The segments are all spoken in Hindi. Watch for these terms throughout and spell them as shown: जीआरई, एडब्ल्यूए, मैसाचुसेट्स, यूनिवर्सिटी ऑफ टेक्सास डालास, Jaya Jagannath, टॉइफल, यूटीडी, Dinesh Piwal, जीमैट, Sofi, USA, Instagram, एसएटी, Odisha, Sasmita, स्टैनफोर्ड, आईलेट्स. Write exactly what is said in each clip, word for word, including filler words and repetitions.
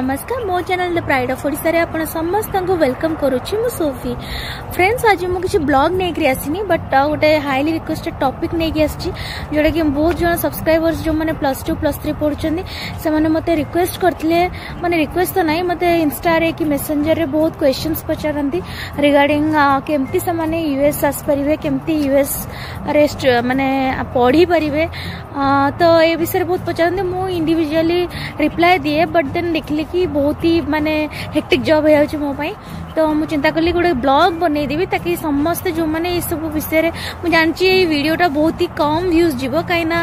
नमस्कार मो channel the pride of Odisha रे आपण समस्त को वेलकम करूची मु सोफी फ्रेंड्स आज मु किछ ब्लॉग नै करी आसीनी बट गोटे हाईली रिक्वेस्टेड टॉपिक नै के आसी जोडा कि बहुत जन सब्सक्राइबर्स जो माने प्लस टू प्लस थ्री पढुचंदी से माने मते रिक्वेस्ट करथिले माने रिक्वेस्ट तो नै मते इंस्टा रे कि मैसेंजर रे बहुत क्वेश्चंस पचारंती रिगार्डिंग केमती से माने यूएस आस परिवे केमती यूएस रेस्ट माने पढी परिवे तो ए विषय बहुत पचारंती मु इंडिविजुअली रिप्लाई दिए बट देन देखली कि बहुत ही माने हेक्टिक जॉब है मो पाई तो मु चिंता कली गोटे ब्लॉग बनई देबी ताकि समस्त जो माने ये सब विषय रे मु जानची ये वीडियोटा बहुत ही कम व्यूज जीवो काई ना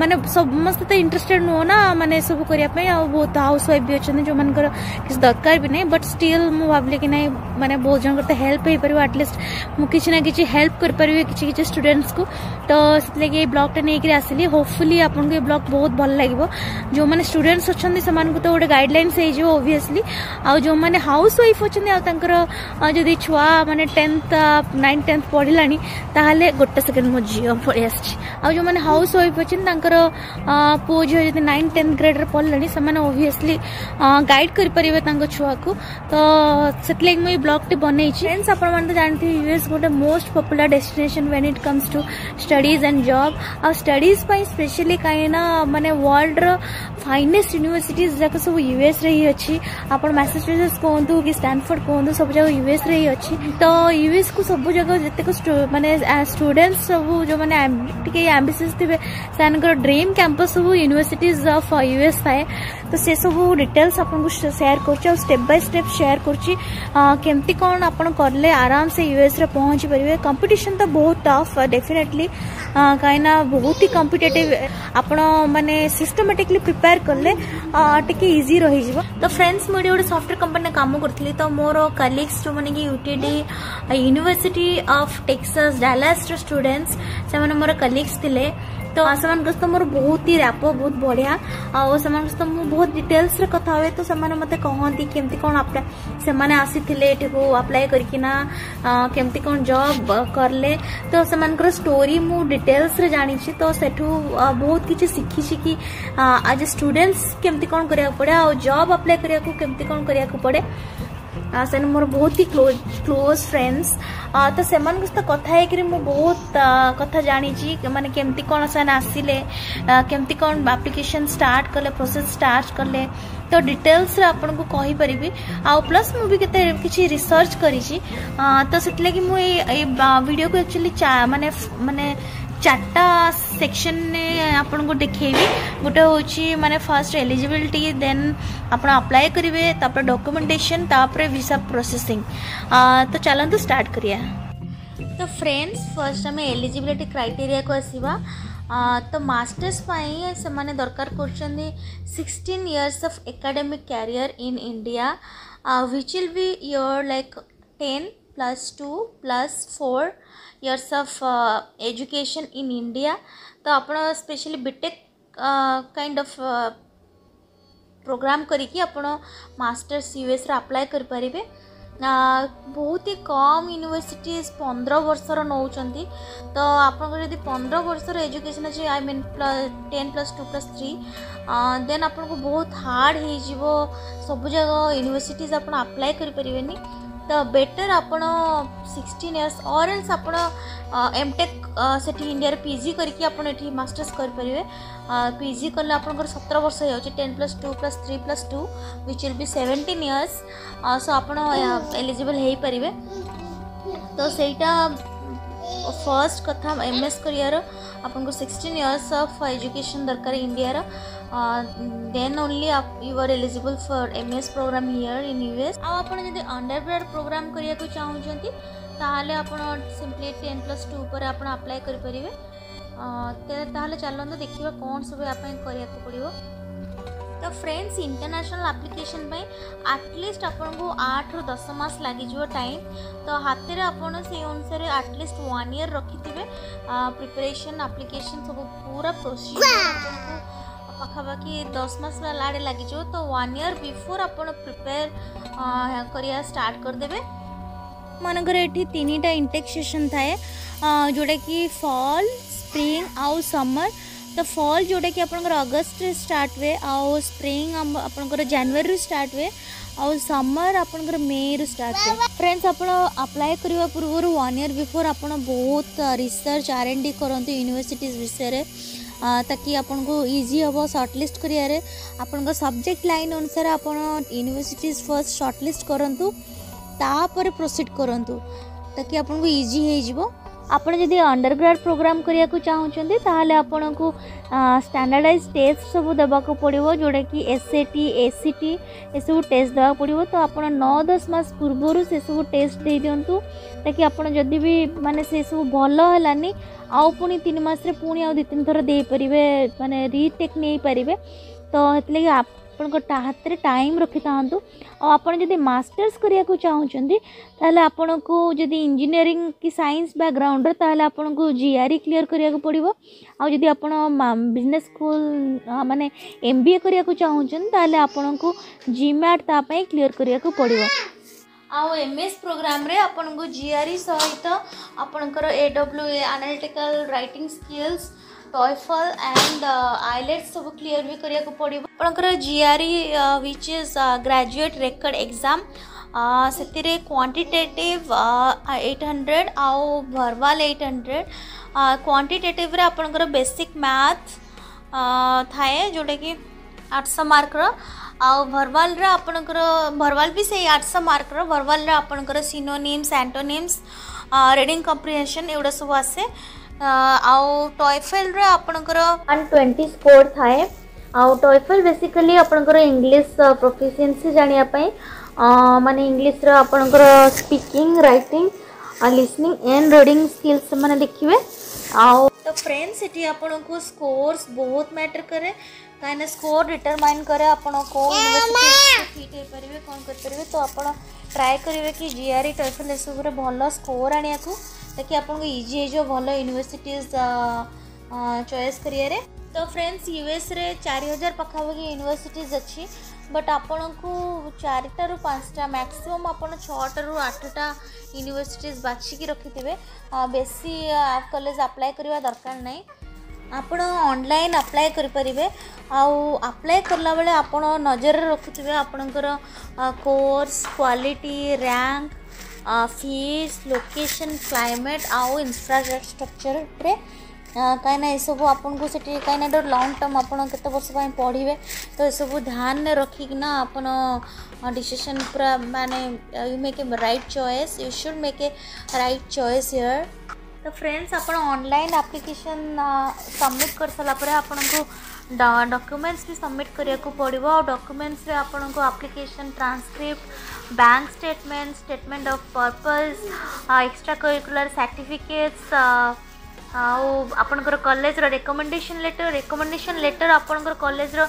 माने समस्त तो इंटरेस्टेड नो ना माने सब करिया पे आ बहुत हाउस वाइफ भी अछि जो मन कर किस दरकार भी नहीं बट स्टिल मु भाबले कि नहीं माने बहुत जन करते हेल्प हे परबो एटलीस्ट मु किछ ना किछ हेल्प कर परबो किछ किछ स्टूडेंट्स को तो इसलिए ये ब्लॉग टा नेकरे आसली होपफुली आपन को ये ब्लॉग बहुत भल लागिवो जो माने स्टूडेंट्स अछि से मान को तो गोटे गाइडलाइंस हे जो ओबवियसली आ जो माने हाउस वाइफ अछि जदि छुआ माने टेन्थ नाइन टेन्थ पढ़लानी ताहले गोटे सेकेंड मो झील पड़े आ जो माने हाउस वाइफ अच्छे पु झी जब नाइन टेन्थ ग्रेड रे पढ़लानी से ओब्वियसली गाइड करेंगे छुआ को तो से मुझे ब्लॉग टी बन फ्रेंड्स आप जानते हैं यूएस गोटे most popular destination when it comes to studies and job आ स्टडीज स्पेशली कहीं माने वर्ल्ड फाइनेस्ट यूनिवर्सिटीज जाक सब यूएस रे ही अच्छी आप मैसाचुसेट्स कहतु कि स्टैनफोर्ड कहूँ सब जगह यूएस रे ही अच्छी तो यूएस को सब जगह जितक माने स्टूडेंट्स सब जो मैंने एम्बिशियस थे से ड्रीम कैंपस सब यूनिवर्सिटीज ऑफ यूएस थाए तो से सब डिटेल्स आपको शेयर कर स्टेप बाय स्टेप शेयर करमती कौन आपले आराम से यूएस रे पहुँची पारे कंपिटिशन तो बहुत टफ डेफिनेटली कहीं बहुत ही कंपिटेटिव आपण मैंने सिस्टमेटिकली प्रिपेयर करले टिके इजी रही जीव तो फ्रेंड्स मुझे गोटे सॉफ्टवेयर कंपनी काम करी तो मोर कलीग्स जो मैंने यूटीडी यूनिवर्सिटी ऑफ टेक्सास डालास students से मैंने मोर कलीग्स थिले तो से मोर बहुत ही रैप बहुत बढ़िया और से मुझे बहुत डिटेल्स रे कथा हुए तो से मतलब कहती केमती कौन से आसी अप्लाई करना केमती कौन जॉब करले तो से स्टोरी मु डिटेल्स रे जानी तो सेठू बहुत किसी शिखी कि आज स्टूडेंट्स केमती कौन करा पड़े और जॉब अप्लाई करमती कौन करा पड़े से मोर बहुत ही क्लोज क्लोज फ्रेंड्स तो से कथा है मु बहुत कथा जानी माने केमती कौन से आसिले केमती कौन एप्लिकेशन स्टार्ट करले प्रोसेस स्टार्ट करले तो डिटेल्स रे आपन को कहि परिबी आ प्लस मु भी केते किछि रिसर्च करी छी तो से लगी मु ए वीडियो को एक्चुअली माने माने चारटा सेक्शन ने आपन को देखेबी गोटे होची माने फर्स्ट एलिजिबिलिटी देन आपण अप्लाई करिवे तापर डॉक्यूमेंटेशन तापर वीसा प्रोसेसिंग तो चलंतु स्टार्ट करिया तो फ्रेंड्स फर्स्ट हमें एलिजिबिलिटी क्राइटेरिया को आसीबा तो मास्टर्स पाई से माने दरकार करछनी sixteen years of academic career in India which will be your like ten plus two plus four years of education in India तो आप specially BTech kind of program करिकी आपण मास्टर्स यूएस रे अप्लाई कर परिबे बहुत ही कम यूनिवर्सिटीज पंद्रह वर्षर नौचंती तो आपन यदि पंद्रह वर्षर एजुकेशन अच्छे I mean plus ten plus two plus three then आपन को बहुत हार्ड हो जीवो सब जगह यूनिवर्सिटीज आपन अप्लाई कर परिबेनी तो बेटर आपण सिक्सटीन इयर्स और एल्स आप एमटेक से इंडिया रे पीजी करके आपण एठी मास्टर्स कर परिवे पीजी करले आपनकर सत्रह वर्ष हो जाय ten plus two plus three plus two which will be seventeen years so आपण एलिजिबल हे परिवे तो सेटा फर्स्ट कथा एमएस करियर आपनको सिक्सटीन इयर्स ऑफ एजुकेशन दरकार इंडिया रा देन ओनली आप you are eligible for MS program here in US आ आपण जदि अंडरग्रेड प्रोग्राम करिया को चाहू जंती ताहाले आपण सिंपली टेन प्लस टू पर आपण अप्लाई करि परिवे ताहाले चलंतो देखिबा कोन सब आपण करिया को पड़िवो तो फ्रेंड्स इंटरनेशनल एप्लिकेशन पे एटलिस्ट आपन को आठ रो दस मास लागी जो टाइम तो हाथ रे आपन से अनुसार एटलिस्ट वन ईयर रखिथिबे प्रिपरेशन एप्लिकेशन सब पूरा प्रोसीजर आपन को पाखापाखि दस मास लाड़े लागी जो तो वन ईयर बिफोर आपन प्रिपेयर करिया स्टार्ट कर देबे मानकर एठी तीनटा इंटेक सेशन थाए जोटा कि फॉल स्प्रिंग आउ समर तो फॉल जोटा कि आपंकर अगस्त रे स्टार्ट हुए आउ स्प्रिंग आपंकर जनवरी रे स्टार्ट हुए आउ समर आपंकर मे रे स्टार्ट हुए। फ्रेंड्स आपण अप्लाई करबा पूर्व वन ईयर बिफोर आपण बहुत रिसर्च आर एंड डी करंतु यूनिवर्सिटीज विषय रे ताकि आपण को इजी हो शॉर्टलिस्ट करिया रे आपण सब्जेक्ट लाइन अनुसार आपण यूनिवर्सिटीज फर्स्ट शॉर्टलिस्ट करंतु तापर प्रोसीड करंतु ताकि आपण को इजी हे जीवो। आपण जदि अंडरग्रेड प्रोग्राम करिया को चाहउचंदी ताहाले आपण को स्टैंडर्डाइज टेस्ट सब देबा को पड़िवो जोडा कि एसएटी एसीटी ए सब टेस्ट देबा पड़िवो। तो आपण नौ दस मास पूर्वरु से सब टेस्ट दे दियंतु ताकि आपण जदि भी माने से सब भलो हलानी आउ पुनी तीन मास रे पुनी आउ दो तीन थोर दे परिबे माने रीटेक नै परिबे। तो हेतले आपण को हाथ रे टाइम रखि तांतु। और आपण जदि मास्टर्स करिया को चाहउचंदी ताले आपण को जदि इंजीनियरिंग की साइंस बैकग्राउंड रे ताले आपण को जीआरई क्लियर करिया को पड़िवो। आ जदि आपण बिजनेस स्कूल माने एमबीए करिया को चाहउचन ताले आपण को जीमैट ता पई क्लियर करिया को पड़िवो। आ एमएस प्रोग्राम रे आपण को जीआरई सहित आपणकर एडब्ल्यूए analytical writing skills टॉइफल and आईलेट्स सब क्लियर भी करिया को पड़िवो। आपणकर जीआरई which is graduate record exam से क्वांटिटेटिव एट हंड्रेड आउ भरवाल एट हंड्रेड क्वांटिटेटिव रे आपणकर बेसिक मैथ थाए जोटा कि आठ सौ मार्क रो आउ भरवाल रे आपणकर भरवाल भी से आठ सौ मार्क रो भरवाल रे आपणकर सिनोनिम्स एंटोनिम्स रीडिंग कॉम्प्रिहेंशन एवडा सब आसे आउ टॉइफल रे आपणकर एक सौ बीस स्कोर थाए। आउ टॉइफल बेसिकली आपणकर इंग्लिश प्रोफिशिएंसी जानिया पई माने इंग्लिश रो आपणकर speaking writing listening and reading skills माने देखिबे। आउ तो फ्रेंड्स ये आपन को स्कोर्स बहुत मैटर करे कहीं स्कोर डिटरमाइन करे आपन को फिट हो पारे कौन करें। तो आपन ट्राए करेंगे कि जीआरई टोफल एस भल स्कोर आने को ताकि आपन को इजी हो भल यूनिवर्सिटीज चॉइस करिया। तो फ्रेंड्स यूएस रे चार हजार पखापाखि यूनिवर्सिटीज अच्छी बट आपण को चारिटा रु पांचटा मैक्सिमम आप छटा रु आठटा यूनिवर्सिटीज बाछिकी रखिथे। बेसी कॉलेज अप्लाई करवा दरकार नहीं। आपण ऑनलाइन अप्लाई करें आप्लाय कला बेले आप नजर रखुथे आपणकर course quality rank fees location climate आउ इंफ्रास्ट्रक्चर रे कहीं ये सब आपन को सेठी कहीं लॉन्ग टर्म आपन केते वर्ष पई पढ़िबे। तो ये सब ध्यान रखिकिना आपन डिसीजन पूरा माने you make a right choice you should make a right choice here. तो फ्रेंड्स आपन ऑनलाइन एप्लिकेशन सबमिट कर सला परे आपन को डॉक्यूमेंट्स भी सबमिट करिया को पड़िबो। और डॉक्यूमेंट्स रे आपन को application transcript bank statement statement of purpose extra curricular certificates आउ आपणकर कॉलेज रो रिकमेंडेशन लेटर रिकमेंडेशन लेटर आपणकर कॉलेज रो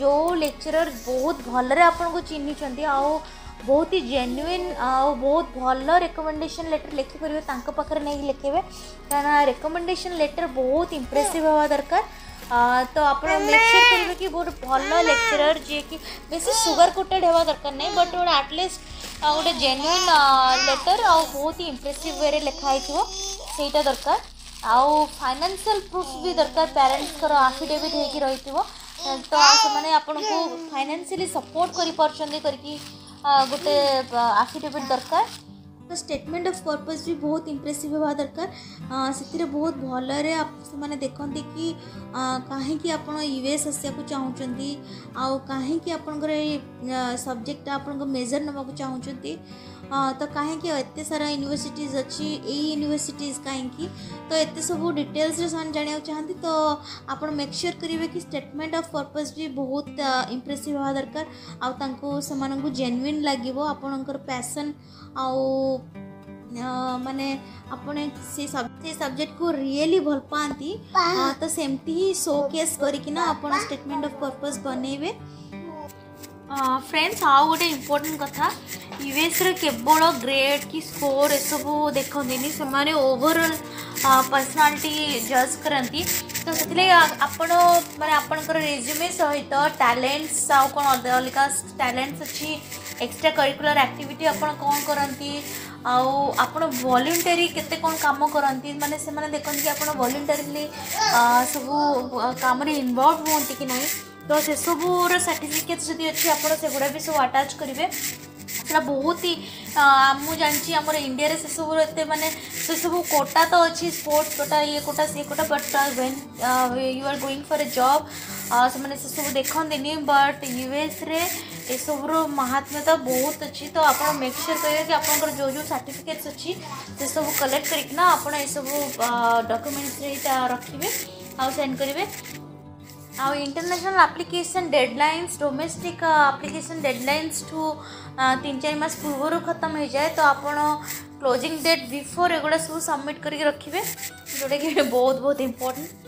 जो लेक्चरर बहुत भल रे आपन को चिन्हि छंती आउ बहुत ही जेन्युइन आउ बहुत भल रिकमेंडेशन लेटर लिखि परबे तांको पाखर नै लिखेबे कारण रिकमेंडेशन लेटर बहुत इंप्रेसिव होवा दरकार। तो आपन मेक श्योर करबे कि बहुत भल लेक्चरर जे कि बेसी सुगर कोटेड होवा दरकार नै बट ओडा एटलीस्ट ओडा जेन्युइन लेटर आउ बहुत ही इंप्रेसिव वे रे लिखाई थियो सेटा दरकार। आउ फाइनेंशियल प्रूफ भी दरकार पेरेंट्स को आफिडेविट होगी रही थी। तो से आपन को फाइनेंशियली सपोर्ट करके गोटे आफिडेविट दरकार। तो स्टेटमेंट ऑफ पर्पस भी बहुत इंप्रेसिव होगा दरकार से बहुत भल से देखते कि कहीं आप यूएस आसा को चाहती आउ कहीं सब्जेक्ट आप मेजर ना चाहती। तो कहीं एत सारा यूनिवर्सिटीज अच्छी यही यूनिवर्सिटीज कहीं तो ये सब डिटेल्स जाना चाहती। तो आप मेक श्योर करेंगे कि स्टेटमेंट ऑफ पर्पस भी बहुत इंप्रेसिव होगा दरकार आउ से जेन्युइन लगे आपणकर पैशन आउ माने आपने से सब्जेक्ट को रियली भल पाती। तो सेमती ही शोकेस करना आप स्टेटमेंट ऑफ पर्पस बनइबे। फ्रेंड्स आउ गोटे इम्पोर्टेन्ट कथा यूएस रे केवल ग्रेड की स्कोर ये सब देखनी से ओवरऑल पर्सनालिटी जज करती। तो से आपणकर रेज्यूमे सहित टैलेंट्स आउ कौन अलग टैलेंट्स अच्छी एक्सट्रा करिकुलर एक्टिविटी आपड़ कौन करती आपड़ वॉलंटरी केते कौन काम करती माने से माने देखते कि आपड़ वॉलंटरीली सब काम रे इन्वॉल्व होती कि नहीं तो से सबूर सर्टिफिकेट जदि अच्छे आपड़ सेगुड़ा भी सब अटाच करेंगे से बहुत ही मुझे आमर इंडिया से सब एत मानने से सब कोटा तो अच्छी स्पोर्ट्स कोटा ये कोटा सी quota but when you are going for a job से सब देखते बट यूएस रे ये सब महात्म्यता बहुत अच्छी तो आप मेकश्योर करेंगे कि आप जो जो सर्टिफिकेट्स अच्छी से सब कलेक्ट करना आपसबू डॉक्यूमेंट्स रखिए आउ सेंड करेंगे आउ international application deadlines domestic application deadlines two तीन चार मास पूर्व खत्म हो जाए तो आपड़ क्लोजिंग डेट बिफोर एगुड़ा सब सबमिट करके रखिए जोटा कि बहुत बहुत इम्पोर्टेंट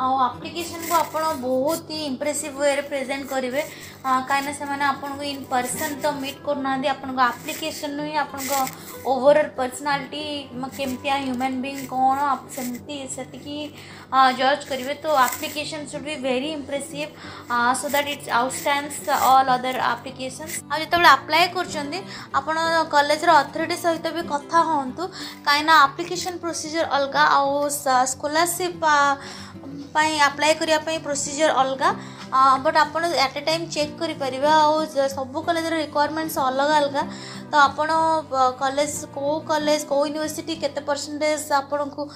एप्लिकेशन को आप बहुत ही इंप्रेसिव वे प्रेजेंट करेंगे कहीं से आपको इन पर्सन तो मीट करना एप्लिकेशन ही आप ओवरऑल पर्सनालिटी केमती ह्यूमन बीइंग कौन आप जज करेंगे तो application should be very impressive so that it's outstands all other application आज जो अप्लाय कर कॉलेज अथॉरिटी सहित भी कथा हूँ कहीं एप्लिकेशन प्रोसीजर अलग आउ स्कॉलरशिप अप्लाई करने प्रोसीजर अलग बट आप एट ए टाइम चेक करें आ सब कॉलेज रिक्वायरमेंट्स अलग अलग तो आपण कॉलेज को कॉलेज को यूनिवर्सिटी केते परसेंटेज आपण को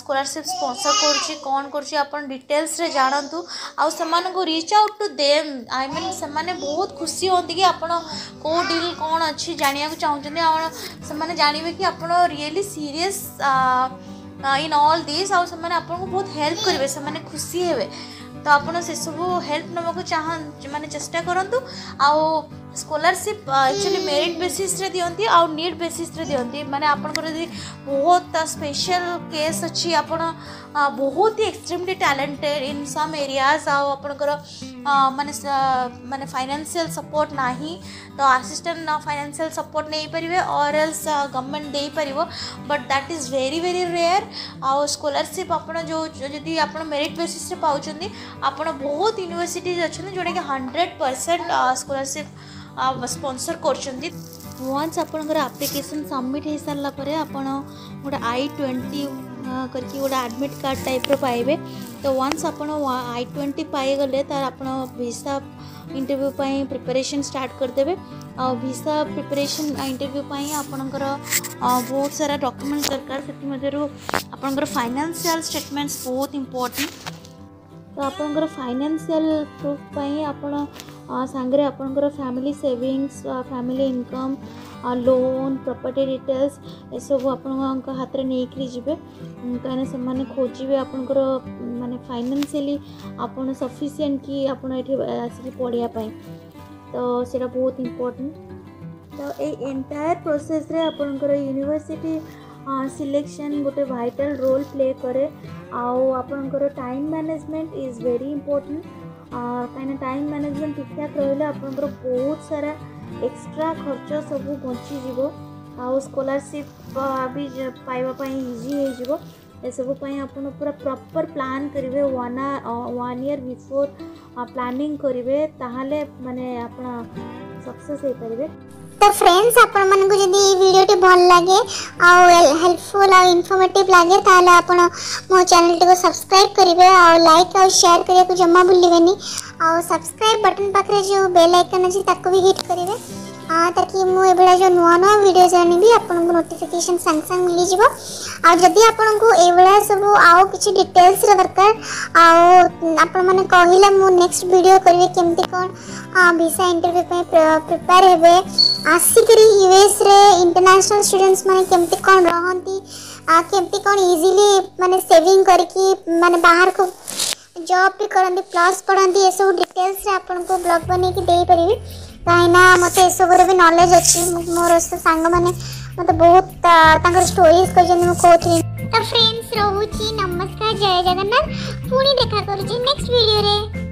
स्कॉलरशिप स्पॉन्सर करछि कौन करछि आपण डिटेल्स रे जानतु आ समान को reach out to them I mean से माने बहुत खुशी होती कि आपण को डील कौन अच्छी जानिया को चाहउछने आ से जानबे कि आपण really serious in all this आ से माने आपण को बहुत हेल्प करिवे से माने खुशी हेबे तो आपण से सब हेल्प नबा को चाह माने चेष्टा करंतु आ स्कॉलरशिप एक्चुअली मेरिट बेसिस रे दियंती आ नीड बेसिस रे दियंती माने आपन को यदि बहुत स्पेशल केस अछि आपन बहुत ही extremely talented in some areas आ आपन को माने माने फाइनेंशियल सपोर्ट नाही तो असिस्टेंट फाइनेंशियल सपोर्ट नहीं परिवे और एल्स गवर्नमेंट दे परिवो but that is very very rare आ स्कॉलरशिप आपन जो यदि आपन मेरिट बेसिस रे पाउचंदी आपन बहुत यूनिवर्सिटीज अछि जोडे कि हंड्रेड परसेंट स्कॉलरशिप स्पॉन्सर करछंती वन्स आपनकर एप्लिकेशन सबमिट हो सारा पर आपण गोटे आई ट्वेंटी करके गोटे एडमिट कार्ड टाइप पाइबे तो वन्स आपण आई ट्वेंटी पाइगले तार आपण भिसा इंटरव्यू पाई प्रिपरेशन स्टार्ट करदेबे आ भिसा प्रिपरेशन इंटरव्यू पाई आपनकर बहुत सारा डॉक्यूमेंट दरकार से मधुर आपनकर फाइनेंशियल स्टेटमेंट्स बहुत इंपोर्टेंट तो आपनकर फाइनेंशियल प्रूफ पाई आपण सांगरे आपनकर family savings family income loan property details ये सब आपण हाथ में नहीं करबे कहीं से माने खोजिबे आपनकर माने फाइनेंशियली आपण सफिशिएंट कि आपण एठी आसी पढ़िया पाई तो सेटा बहुत इंपोर्टेंट तो ए एंटायर प्रोसेस रे आपनकर यूनिवर्सिटी सिलेक्शन गोटे वाइटल रोल प्ले करे आउ आपनकर time management is very important कहीं टाइम मैनेजमेंट ठीक ठाक रहिले आपनकर बहुत सारा एक्स्ट्रा खर्च सब बची जीवो आउ स्कॉलरशिप भी पाइबा पाई इजी हो सब पूरा प्रॉपर प्लान करेंगे one one year before planning करेंगे ताहले माने अपना सक्सेस हो पारे तो फ्रेंड्स आपण मन को जदी वीडियो टी भल लागे आ हेल्पफुल आ इन्फॉर्मेटिव लागे ताले आपण मो चैनल टी को सब्सक्राइब करिवे आ लाइक आ शेयर करिया को जम्मा भूलिबेनी आ सब्सक्राइब बटन पाखरे जो बेल आइकन अछि ताको भी हिट करिवे आ ताकि मो एबेला जो नवा नवा वीडियोस आनी भी आपण को नोटिफिकेशन संग संग मिलि जीवो आ जदी आपण को एबेला सब आउ किछि डिटेल्स रे दरकार आ आपण माने कहिला मो नेक्स्ट वीडियो करिवे केमती कोन वीसा इंटरव्यू पे प्रिपेयर हेबे आसिक यूएस रे इंटरनेशनल स्टूडेंट्स माने केमती कोन रहंती आ केमती कोन इजीली माने सेविंग करके माने बाहर को जॉब भी करंती प्लस पढ़ंती ये सब डिटेल्स रे आपण को ब्लॉग बने के देई परबे कहीं ना मत ये सब भी नॉलेज अच्छी मोर सांग मैंने मत बहुत तांकर स्टोरीज कहजन कहथि तो फ्रेंड्स रहूची नमस्कार जय जगन्नाथ पुणी देखा करूची नेक्स्ट वीडियो रे।